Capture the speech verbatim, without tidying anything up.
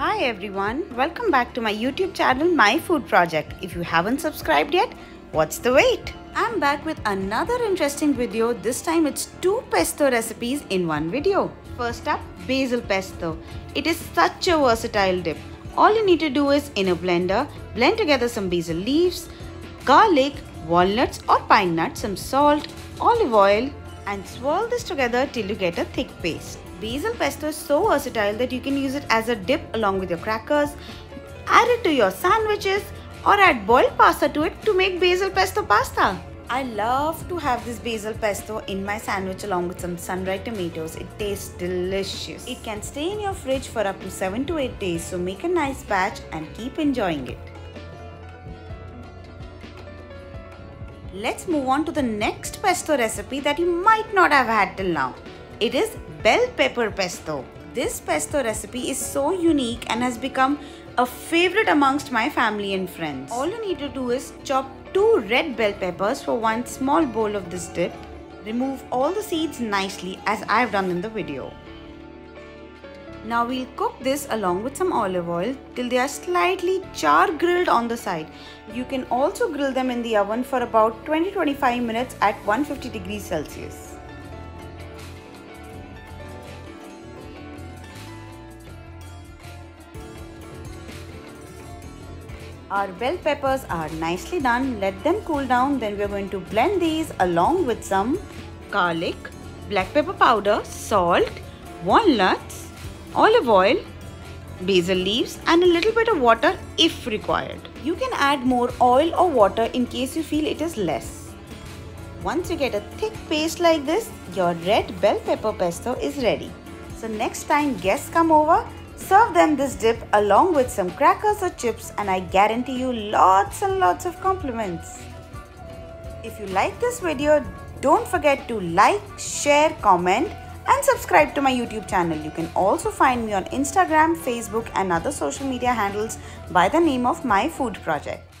Hi everyone, welcome back to my YouTube channel My Food Project. If you haven't subscribed yet, what's the wait? I'm back with another interesting video. This time it's two pesto recipes in one video. First up, basil pesto. It is such a versatile dip. All you need to do is, in a blender, blend together some basil leaves, garlic, walnuts or pine nuts, some salt, olive oil and swirl this together till you get a thick paste. Basil pesto is so versatile that you can use it as a dip along with your crackers, add it to your sandwiches or add boiled pasta to it to make basil pesto pasta. I love to have this basil pesto in my sandwich along with some sun-dried tomatoes. It tastes delicious. It can stay in your fridge for up to seven to eight days, so make a nice batch and keep enjoying it. Let's move on to the next pesto recipe that you might not have had till now. It is bell pepper pesto. This pesto recipe is so unique and has become a favorite amongst my family and friends. All you need to do is chop two red bell peppers for one small bowl of this dip. Remove all the seeds nicely as I have done in the video. Now we'll cook this along with some olive oil till they are slightly char grilled on the side. You can also grill them in the oven for about twenty to twenty-five minutes at one hundred fifty degrees Celsius. Our bell peppers are nicely done. Let them cool down. Then we are going to blend these along with some garlic, black pepper powder, salt, walnuts, olive oil, basil leaves and a little bit of water if required. You can add more oil or water in case you feel it is less. Once you get a thick paste like this, your red bell pepper pesto is ready. So next time guests come over, serve them this dip along with some crackers or chips and I guarantee you lots and lots of compliments. If you like this video, don't forget to like, share, comment and subscribe to my YouTube channel. You can also find me on Instagram, Facebook and other social media handles by the name of My Food Project.